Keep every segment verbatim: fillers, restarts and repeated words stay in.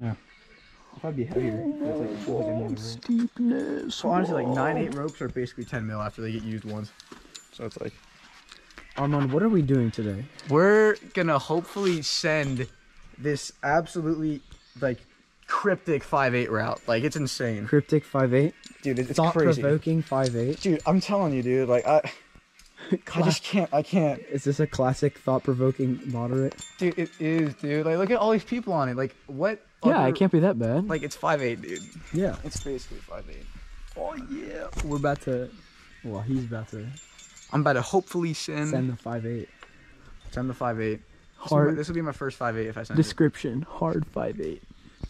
Yeah. It'll probably be heavier. Oh, it's like, like steepness. So honestly, like nine eight ropes are basically ten mil after they get used once. So it's like... Armand, what are we doing today? We're gonna hopefully send this absolutely, like, cryptic five eight route. Like, it's insane. Cryptic five eight? Dude, it's, it's crazy. Thought-provoking five eight? Dude, I'm telling you, dude. Like, I... I just can't, I can't. Is this a classic thought-provoking moderate? Dude, it is, dude. Like, look at all these people on it. Like, what? Yeah, other... it can't be that bad. Like, it's five eight, dude. Yeah. It's basically five eight. Oh, yeah. We're about to, well, he's about to. I'm about to hopefully send. Send the five eight. Send the five eight. Hard. This will be my first five eight if I send description, it. Description, hard five eight.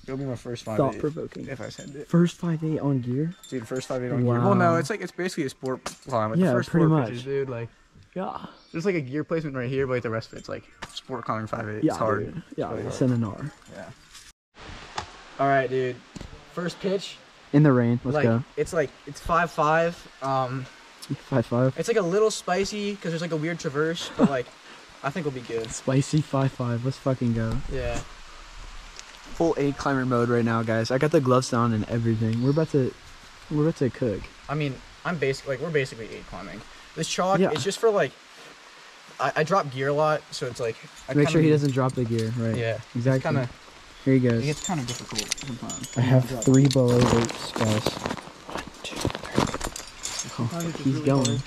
It'll be my first five eight. Thought-provoking. If I send it. First five eight on gear? Dude, first five eight on wow. gear. Well, no, it's like, it's basically a sport climb. Like, yeah, the first pretty much. Pitches, dude, like, yeah. There's like a gear placement right here, but like the rest of it's like sport climbing five eight. Yeah, it's hard. Dude. Yeah, it's, it's hard. An R. Yeah. All right, dude. First pitch. In the rain. Let's like, go. It's like, it's five five. Um, five five. It's like a little spicy because there's like a weird traverse, but like, I think we'll be good. Spicy five five. Let's fucking go. Yeah. Full A climber mode right now, guys. I got the gloves down and everything. We're about to, we're about to cook. I mean, I'm basically like we're basically A climbing. This chalk, yeah. It's just for like, I, I drop gear a lot, so it's like I make kinda, sure he doesn't drop the gear, right? Yeah, exactly. It's kinda, here he goes. It gets kind of difficult sometimes. I have three below loops, guys. One, two, three. Oh, he's really going. Hard.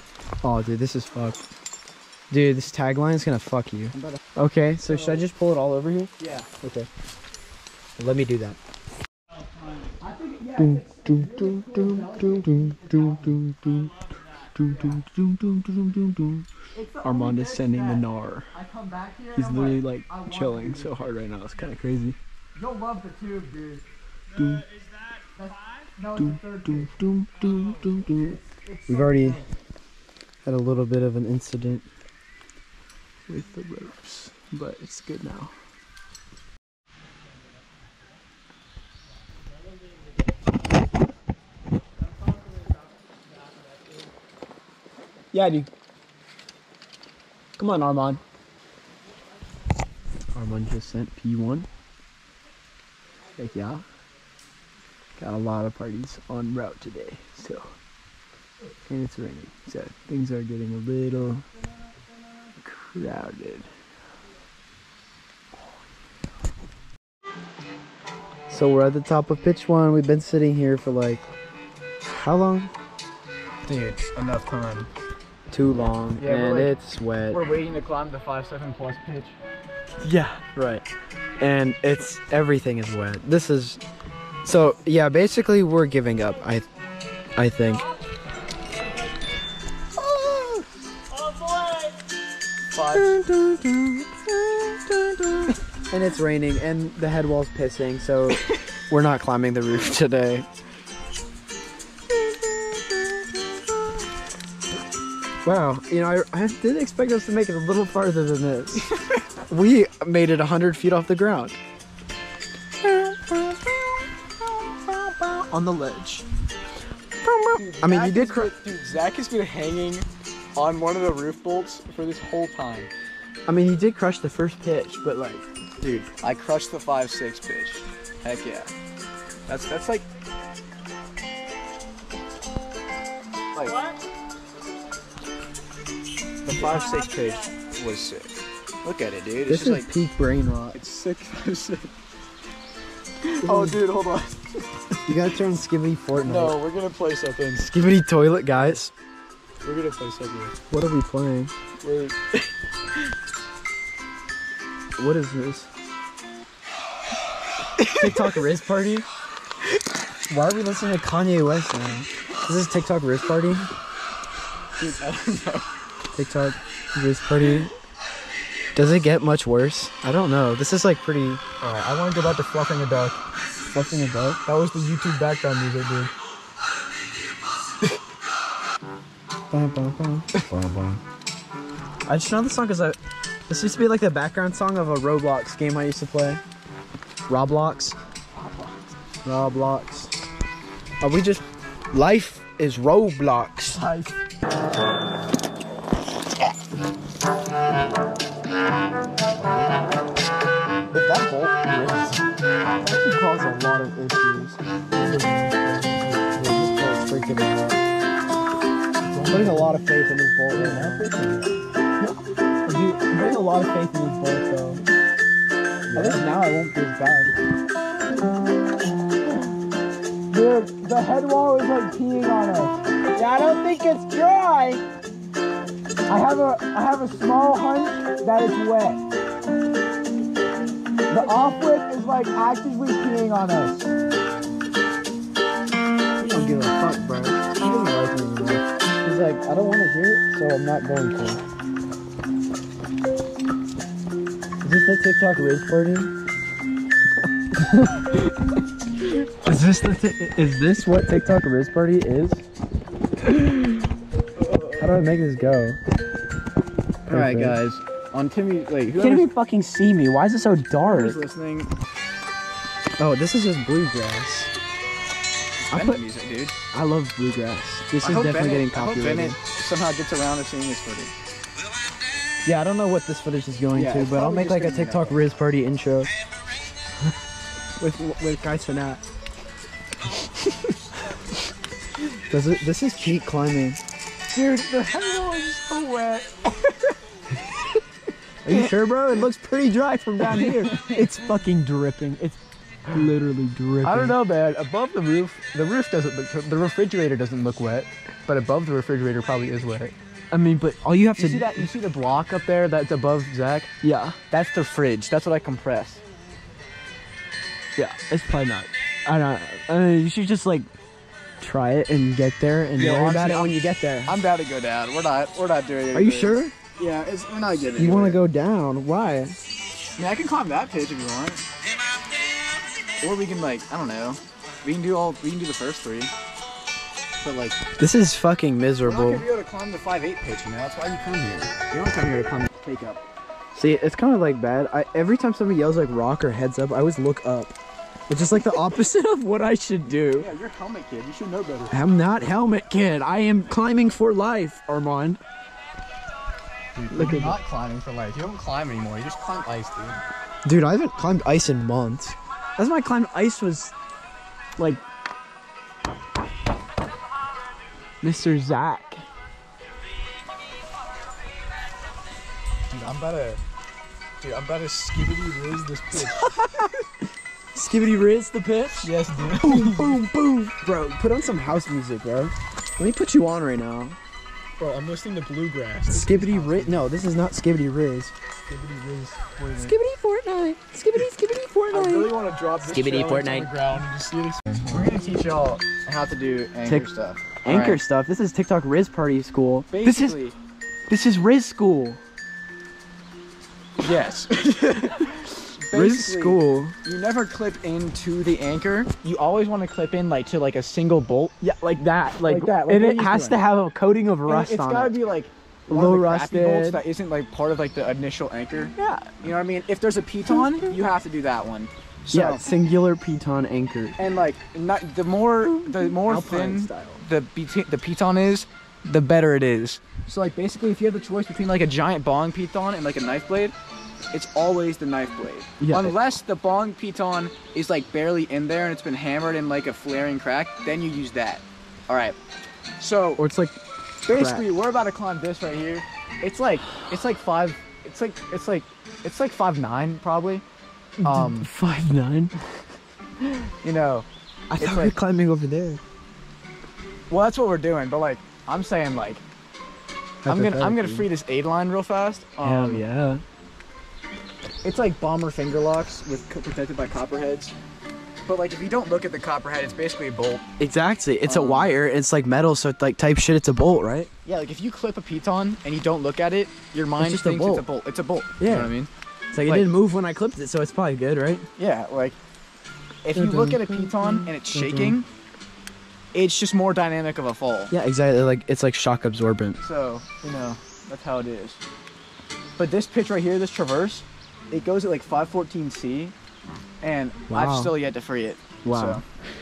Oh, dude, this is fucked. Dude, this tagline is gonna fuck you. Okay, so should I just pull it all over here? Yeah. Okay. Let me do that. Armand is sending the gnar. He's literally like chilling so hard right now. It's kind of crazy. You'll love the tube, dude. Is that five? We've already had a little bit of an incident with the ropes, but it's good now. Yeah, dude. Come on, Armand. Armand just sent P one. Heck yeah. Got a lot of parties on route today, so. And it's raining, so things are getting a little crowded. So we're at the top of pitch one. We've been sitting here for like, how long? Dude, enough time. Too long, yeah, and like, it's wet. We're waiting to climb the five second plus pitch. Yeah, right. And it's everything is wet. This is so yeah. Basically, we're giving up. I, I think. Oh, oh boy! And it's raining, and the head wall's pissing, so we're not climbing the roof today. Wow, you know, I, I didn't expect us to make it a little farther than this. We made it one hundred feet off the ground. On the ledge. Dude, I mean, Zach you did cr- Dude, Zach has been hanging on one of the roof bolts for this whole time. I mean, he did crush the first pitch, but like... Dude, I crushed the five six pitch. Heck yeah. That's, that's like... Like... What? The five six pitch was sick. Look at it, dude. It's this just is like peak brain rot. It's sick. sick. Oh, dude, hold on. You gotta turn Skibbity Fortnite. No, we're gonna play something. Skibbity Toilet, guys. We're gonna play something. What are we playing? We're... What is this? TikTok Riz Party? Why are we listening to Kanye West now? Is this TikTok Riz Party? Dude, I don't know. TikTok Riz Party. Does it get much worse? I don't know. This is like pretty. Alright, I want to go back to fluffing a duck. Fluffing a duck? That was the YouTube background music, dude. Bum, bum, bum. Bum, bum. I just know this song because I. This used to be like the background song of a Roblox game I used to play. Roblox. Roblox. Roblox. Are we just. Life is Roblox. Life. If that bolt is... cause a lot of issues. I'm putting a lot of faith in this bolt right now. Dude, I'm putting a lot of faith in this bolt, though. At least now I won't be as bad. Dude, the head wall is like peeing on us. Yeah, I don't think it's dry. I have a I have a small hunch that it's wet. The off whip is like actively peeing on us. You don't give a fuck, bro. He doesn't like me anymore. He's like, I don't want to hear it, so I'm not going to. Is this the TikTok rage party? Is this the is this what TikTok rage party is? How do I make this go? All right, guys. On Timmy, wait, who can't even fucking see me. Why is it so dark? Who's listening? Oh, this is just bluegrass. I put music, dude. I love bluegrass. This is definitely getting copyrighted. I hope Bennett somehow gets around to seeing this footage. Yeah, I don't know what this footage is going to, but I'll make like a TikTok Riz Party intro. with with guys for that. Does it? This is cheat climbing. Dude, the hell is so wet. Are you sure, bro? It looks pretty dry from down here. It's fucking dripping. It's literally dripping. I don't know, man. Above the roof, the roof doesn't look, the refrigerator doesn't look wet, but above the refrigerator probably is wet. I mean, but all you have you to- see that, You see the block up there that's above Zach? Yeah. That's the fridge. That's what I compress. Yeah, it's probably not. I don't know. I mean, you should just like try it and get there and yeah, worry about it when you get there. I'm about to go down. We're not, we're not doing it. Are you sure? Yeah, it's, we're not getting it. You want to go down? Why? Yeah, I can climb that pitch if you want. Or we can like, I don't know. We can do all. We can do the first three. But like, this is fucking miserable. We're not gonna be able to climb the five eight pitch, you know. That's why you come here. You don't come here to climb the take up. See, it's kind of like bad. I, every time somebody yells like rock or heads up, I always look up. It's just like the opposite of what I should do. Yeah, you're helmet kid. You should know better. I'm not helmet kid. I am climbing for life, Armand. Dude, look you're at not me. Climbing for life. You don't climb anymore. You just climb ice, dude. Dude, I haven't climbed ice in months. That's when I climbed ice was, like, Mister Zach. Dude, I'm about to, dude, I'm about to skibbity riz this pitch. Skibbity riz the pitch? Yes, dude. Boom, boom, boom. Bro, put on some house music, bro. Let me put you on right now. Bro, I'm listening to bluegrass. Skibbity Riz. No, this is not Skibbity Riz. Skibbity Riz. Skibbity Fortnite. Skibbity, Skibbity Fortnite. I really want to drop this Skibbity Fortnite on the ground and just see this. We're going to teach y'all how to do anchor Tick stuff. Anchor right. stuff? This is TikTok Riz Party School. Basically. This is, this is Riz School. Yes. Riz School. You never clip into the anchor. You always want to clip in like to like a single bolt. Yeah, like that. Like, like that. Like, and it has doing? to have a coating of rust and on it. It's gotta be like low rusted bolts that isn't like part of like the initial anchor. Yeah. You know what I mean? If there's a piton, you have to do that one. So, yeah, singular piton anchor. And like not the more the more Alpine thin style. the the piton is, the better it is. So like basically, if you have the choice between like a giant bong piton and like a knife blade. It's always the knife blade. Yeah. Unless the bong piton is like barely in there and it's been hammered in like a flaring crack, then you use that. All right. So or it's like basically crack. We're about to climb this right here. It's like it's like five it's like it's like it's like five nine probably. Um five nine. You know, I thought we were climbing over there. Well, that's what we're doing, but like I'm saying like I'm going to I'm going to free this aid line real fast. Um Hell yeah. It's like bomber finger locks with protected by copperheads. But like if you don't look at the copperhead, it's basically a bolt. Exactly. It's um, a wire. It's like metal, so it's like type shit, it's a bolt, right? Yeah, like if you clip a piton and you don't look at it, your mind it's thinks a it's a bolt. It's a bolt. Yeah. You know what I mean? It's like, like it didn't move when I clipped it, so it's probably good, right? Yeah, like if you look at a piton and it's shaking, it's just more dynamic of a fall. Yeah, exactly. Like it's like shock absorbent. So, you know, that's how it is. But this pitch right here, this traverse, it goes at like five fourteen C, and wow. I've still yet to free it. Wow. So,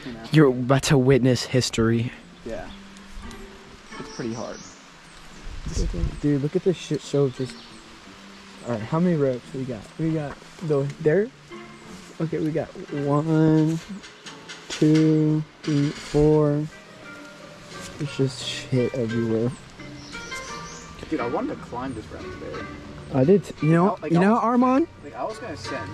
you know. You're about to witness history. Yeah. It's pretty hard. Dude, look at this shit show. Just. Alright, how many ropes we got? We got the there, Okay, we got one, two, three, four. There's just shit everywhere. Dude, I wanted to climb this round today. I did. You know, like, you know, was, Armand? Like, I was gonna send.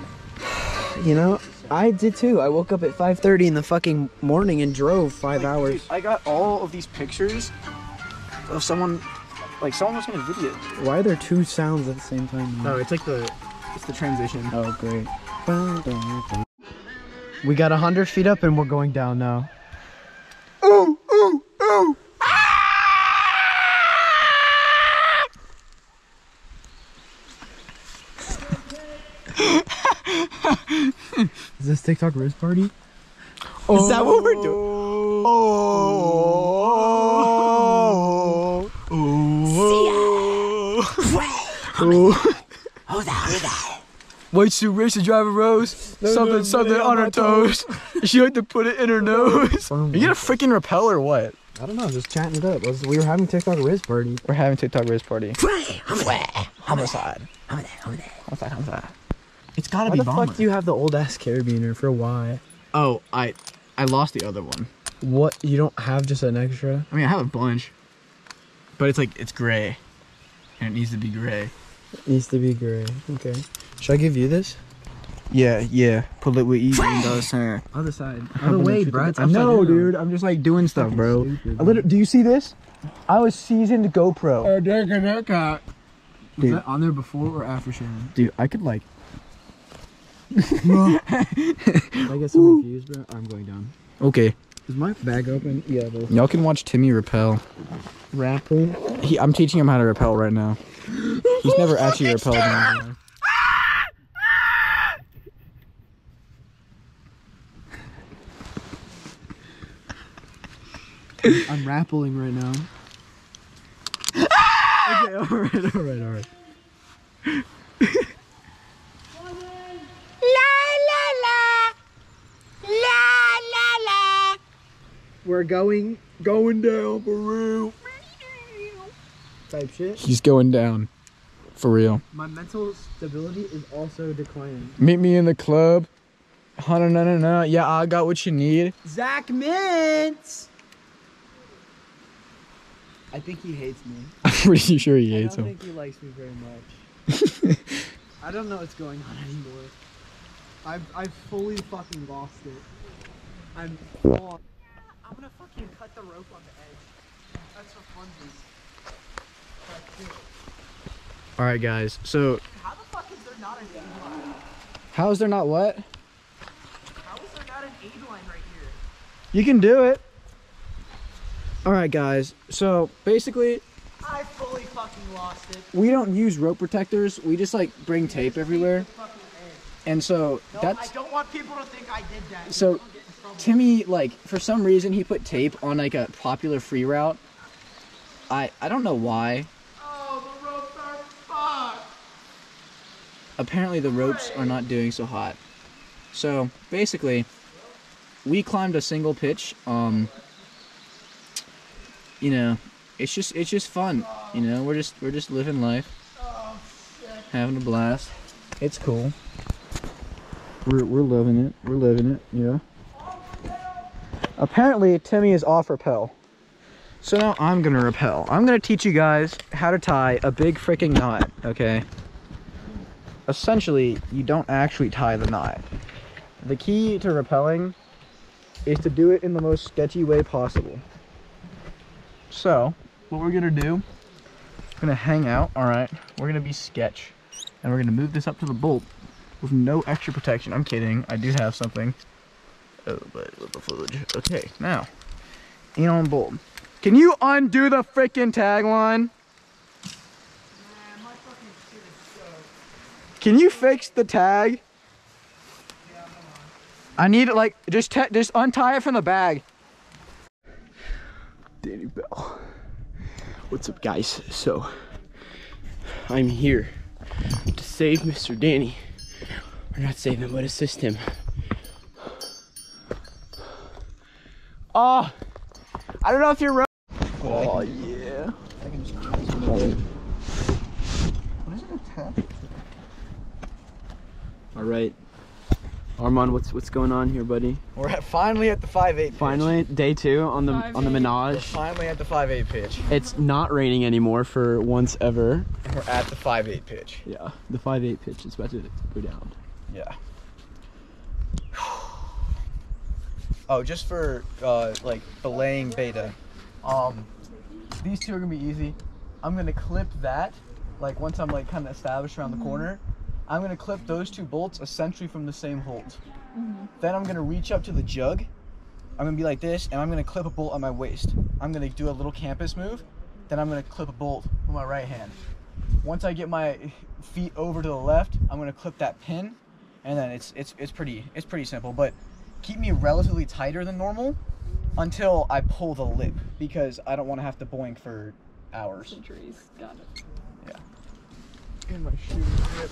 You know, I did too. I woke up at five thirty in the fucking morning and drove five like, hours. Dude, I got all of these pictures of someone, like someone was gonna video. Why are there two sounds at the same time? No, it's like the, it's the transition. Oh, great. We got a hundred feet up and we're going down now. Ooh, ooh, ooh. Is this TikTok Riz Party? Oh. Is that what we're doing? Oh. Oh. Oh. Oh. Oh. Oh. White suit racer driver Rose. No, something, no, something no, on her toes. She had to put it in her nose. Are you gonna freaking repel or what? I don't know. Just chatting it up. We were having TikTok Riz Party. We're having TikTok Riz Party. Homicide. Homicide. Homicide. Homicide. It's gotta be bomber. Why the fuck do you have the old ass carabiner for why? Oh, I I lost the other one. What? You don't have just an extra? I mean, I have a bunch. But it's like, it's gray. And it needs to be gray. It needs to be gray. Okay. Should I give you this? Yeah, yeah. Pull it with easy and does, huh? Other side. Other way, bro. No, dude. I'm just like doing stuff, bro. Stupid, I literally, do you see this? I was seasoned GoPro. Oh, dick and haircut. Was that on there before or after Shannon? Dude, I could like... I get some views, bro. I'm going down. Okay. Is my bag open? Yeah. Y'all can watch Timmy rappel. Rappel? He, I'm teaching him how to rappel right now. He's never actually rappelled. Now. I'm rappelling right now. Okay. All right. All right. All right. We're going, going down for real. Type shit. He's going down for real. My mental stability is also declining. Meet me in the club. Hunter, no, no, no. Yeah, I got what you need. Zach Mintz. I think he hates me. I'm pretty sure he hates him. I don't think he likes me very much. I don't know what's going on anymore. I've, I've fully fucking lost it. I'm lost. I'm gonna fucking cut the rope on the edge. That's for funsies. All right, guys. So dude, how the fuck is there not an aid line? How is there not what? How is there not an aid line right here? You can do it. All right, guys. So basically, I fully fucking lost it. We don't use rope protectors. We just like bring tape everywhere. And so no, that's. I don't want people to think I did that. So. Timmy, like, for some reason, he put tape on, like, a popular free route. I I don't know why. Oh, the ropes are fucked! Apparently, the ropes are not doing so hot. So, basically, we climbed a single pitch. Um, you know, it's just it's just fun. You know, we're just we're just living life, having a blast. It's cool. We're we're loving it. We're living it. Yeah. Apparently, Timmy is off rappel. So now I'm gonna rappel. I'm gonna teach you guys how to tie a big freaking knot, okay? Essentially, you don't actually tie the knot. The key to rappelling is to do it in the most sketchy way possible. So, what we're gonna do, we're gonna hang out, all right? We're gonna be sketch, and we're gonna move this up to the bolt with no extra protection. I'm kidding, I do have something. Oh, but with the footage. Okay, now, in on bolt. Can you undo the freaking tagline? Can you fix the tag? Yeah, I need it like just te just untie it from the bag. Danny Bell. What's up, guys? So I'm here to save Mister Danny. Or not save him, but assist him. Oh, I don't know if you're right. Oh, yeah. I can just close it. What is it? All right. Armand, what's what's going on here, buddy? We're at, finally at the five eight pitch. Finally, day two on the five on the Menage. We're finally at the five eight pitch. It's not raining anymore for once ever. And we're at the five eight pitch. Yeah, the five eight pitch is about to go down. Yeah. Oh, just for uh, like belaying beta. Um, these two are gonna be easy. I'm gonna clip that. Like once I'm like kind of established around mm-hmm. the corner. I'm gonna clip those two bolts a century from the same hold. Mm-hmm. Then I'm gonna reach up to the jug. I'm gonna be like this, and I'm gonna clip a bolt on my waist. I'm gonna do a little campus move. Then I'm gonna clip a bolt with my right hand. Once I get my feet over to the left, I'm gonna clip that pin, and then it's it's it's pretty it's pretty simple. But keep me relatively tighter than normal until I pull the lip, because I don't want to have to boink for hours. Centuries, got it. Yeah. And my shoe ripped.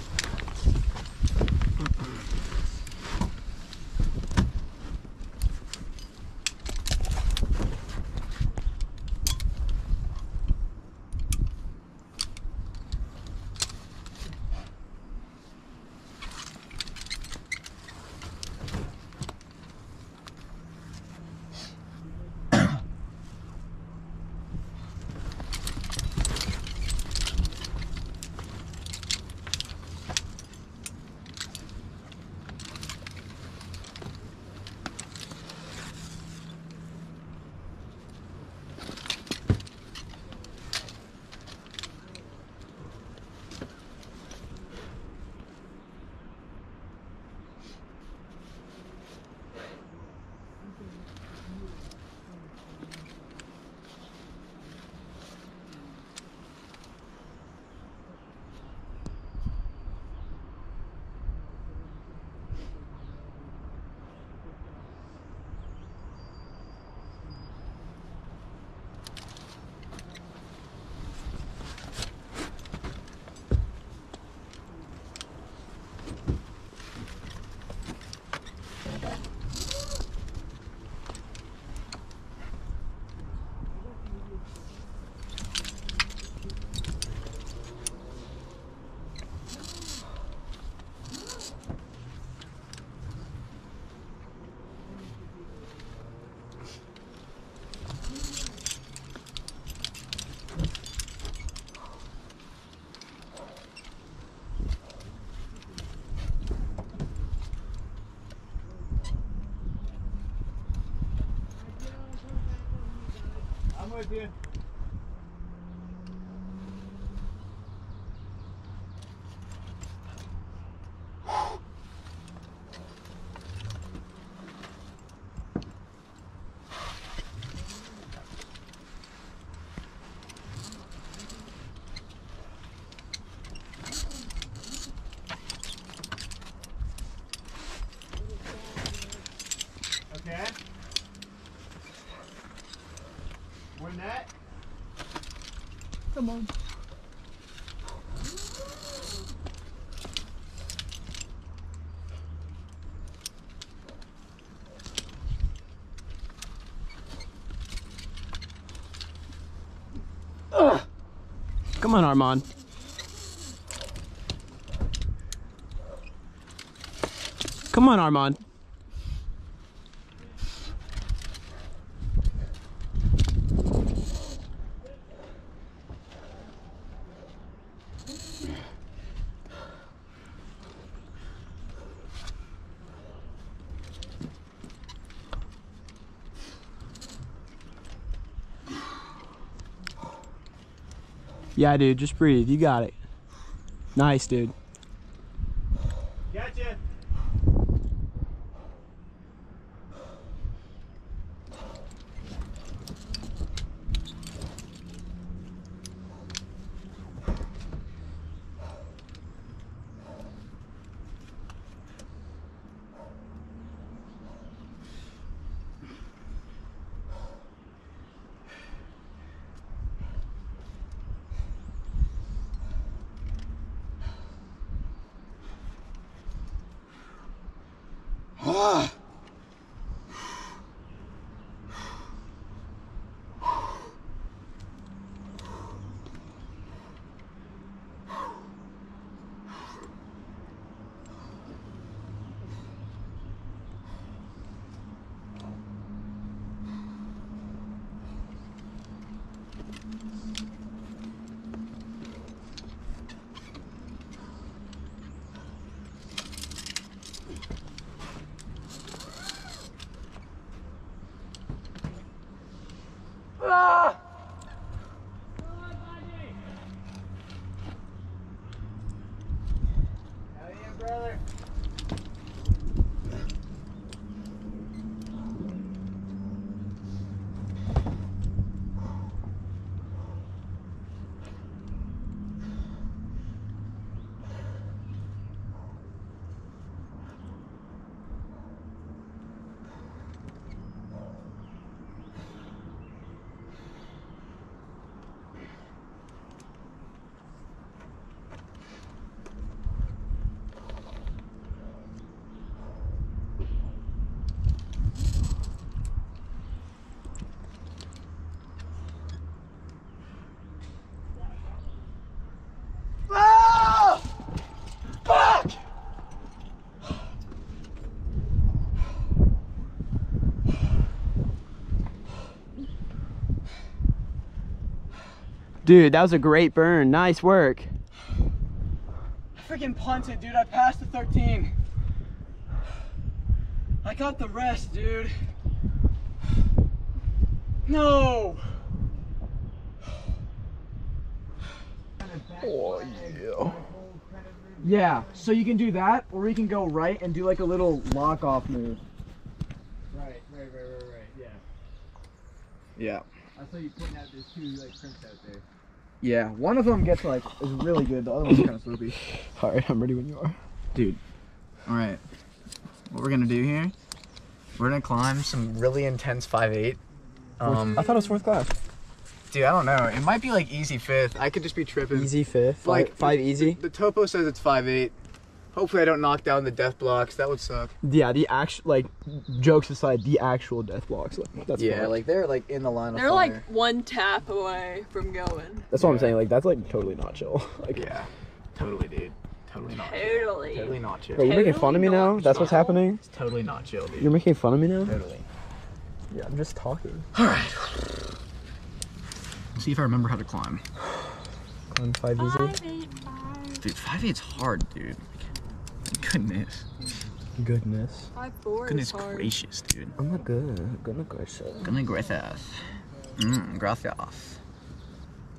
With you. Okay. Win that. Come on. Ugh. Come on, Armand. Come on, Armand. Yeah, dude, just breathe. You got it. Nice, dude. Gotcha. Dude, that was a great burn. Nice work. I freaking punted, dude. I passed the thirteen. I got the rest, dude. No. Oh, yeah. Yeah, so you can do that, or you can go right and do like a little lock-off move. Right, right, right, right, right, yeah. Yeah. I saw you putting out these two like prints out there. Yeah, one of them gets like, is really good, the other one's kind of sloopy. Alright, I'm ready when you are. Dude. Alright. What we're gonna do here, we're gonna climb some really intense five eight. Um, I thought it was fourth class. Dude, I don't know. It might be like easy fifth. I could just be tripping. Easy fifth? Like, like five easy? The, the topo says it's five eight. Hopefully I don't knock down the death blocks. That would suck. Yeah, the actual, like, jokes aside, the actual death blocks. Like, that's yeah, fun. Like they're like in the line of they're fire. Like one tap away from going. That's what yeah. I'm saying. Like, that's like totally not chill. Like, yeah, totally, dude. Totally not chill. Totally. Totally not chill. Bro, you're totally making fun of me now? Chill. That's what's happening? It's totally not chill, dude. You're making fun of me now? Totally. Yeah, I'm just talking. All right. See if I remember how to climb. Climb five easy. Five, eight, five. Dude, five eight's hard, dude. Like, goodness. Goodness. Five four. Goodness is hard. Gracious, dude. Oh my god. Goodness gracious. Goodness gracious. Mmm, gracias.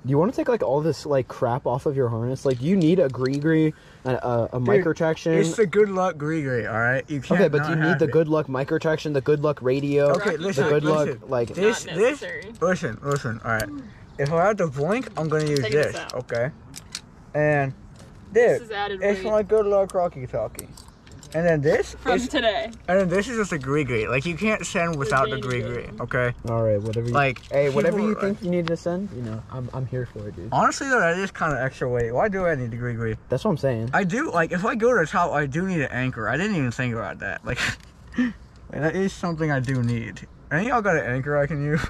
Do you want to take like all this like crap off of your harness? Like, you need a gree-gree, a, a, a microtraction. It's the good luck gree-gree, all right? You can't. Okay, but you need the good luck microtraction, the good luck radio. Okay, listen. The good listen, luck like this. This. Listen, listen. All right. If I have to blink, I'm gonna use this, this okay? And this, this is added it's weight. Like good luck Rocky Talkie. And then this from is, today. And then this is just a gree-gree. Like, you can't send without the gree-gree, okay? All right, whatever. You, like, hey, whatever you think like, you need to send, you know, I'm I'm here for it, dude. Honestly, though, that is kind of extra weight. Why do I need the gree-gree? That's what I'm saying. I do like if I go to the top, I do need an anchor. I didn't even think about that. Like, that is something I do need. Any y'all got an anchor I can use?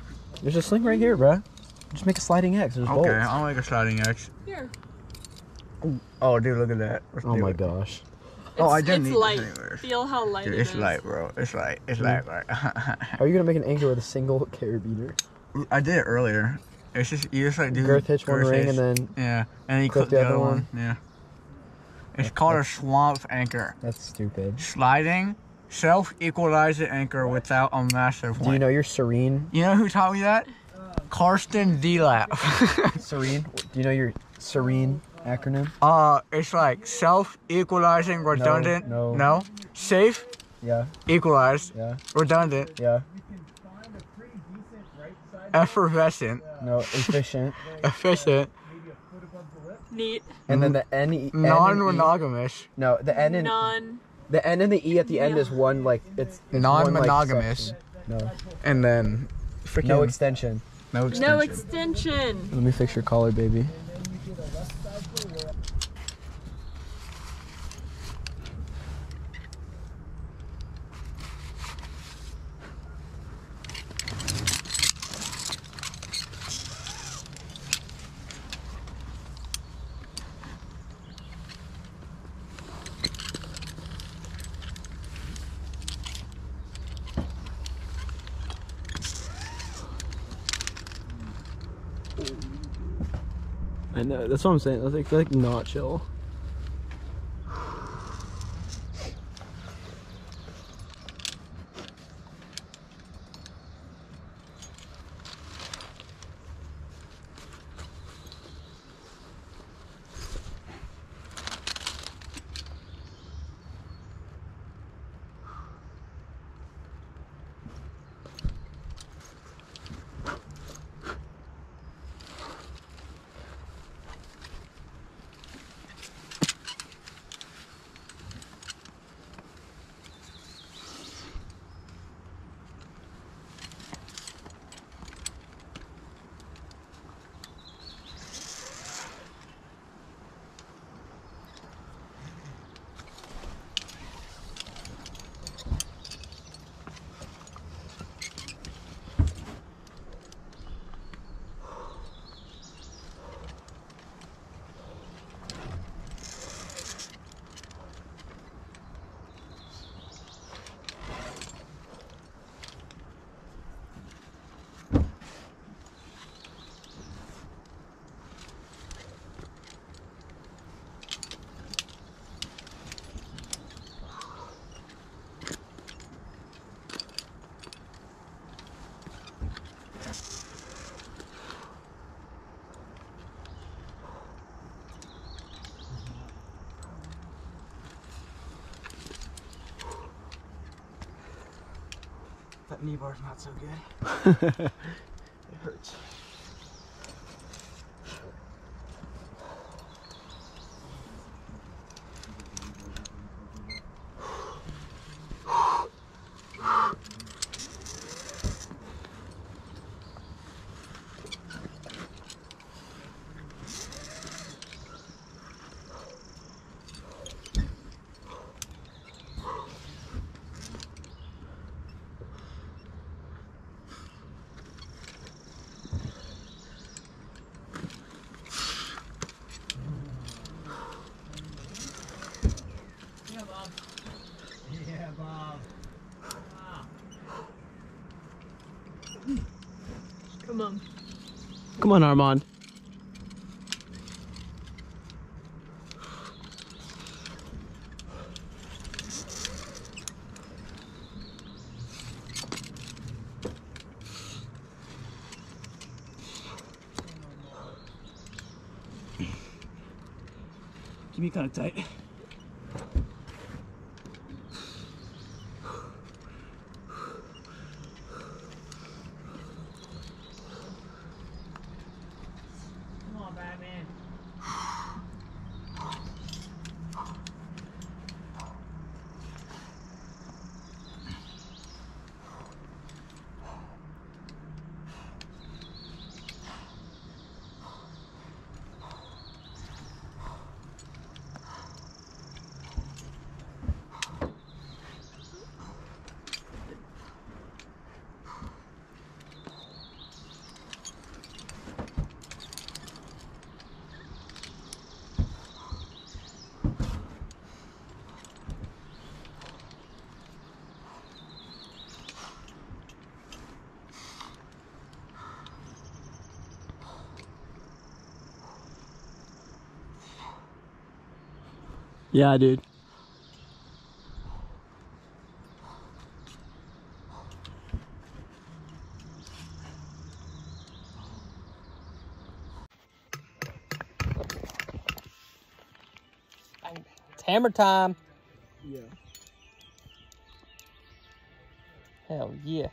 There's a sling right here, bro. Just make a sliding X. There's okay, bolts. I'll make a sliding X. Here. Oh, dude, look at that. Let's oh my it. Gosh. It's, oh, I didn't need light. This feel how light dude, it it's is. It's light, bro. It's light. It's mm-hmm. light, bro. Are you going to make an anchor with a single carabiner? I did it earlier. It's just, you just like do girth hitch, girth one hitch. Ring, and then... Yeah, and then you clip the, the other one. one. Yeah. It's that's called a swamp anchor. That's stupid. Sliding, self-equalize the anchor what? Without a massive do point. Do you know you're Serene? You know who taught me that? Karsten Delap. Serene? Do you know your Serene acronym? Uh, it's like self-equalizing redundant. No, no. No. Safe. Yeah. Equalized. Yeah. Redundant. Yeah. Effervescent. No. Efficient. Efficient. Neat. And then the N. E, non-monogamous. E. No, the N and non. The N and the E at the end yeah. is one like it's, it's non-monogamous. Like, no. And then freaking no extension. No extension. No extension. Let me fix your collar, baby. I know, that's what I'm saying. That's like, like not chill. That knee bar's not so good. It hurts. Come on. Come on, Armand. Keep me kind of tight. Yeah, dude. It's hammer time. Yeah. Hell yeah.